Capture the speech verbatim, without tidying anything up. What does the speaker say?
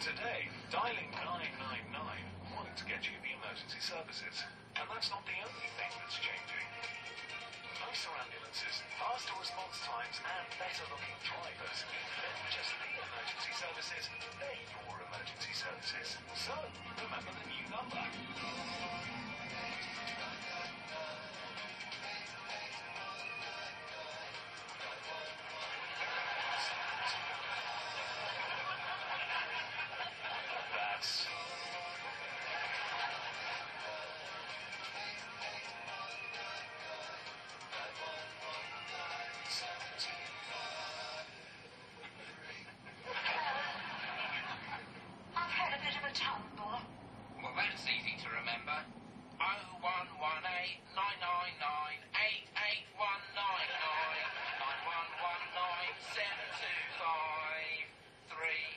today, dialing nine nine nine won't get you the emergency services. And that's not the only thing that's changing. Nicer ambulances, faster response times, and better-looking drivers. They're just the emergency services. They're your emergency services. So, remember the new number. one one eight nine nine nine eight eight one nine nine nine one one one nine seven two five three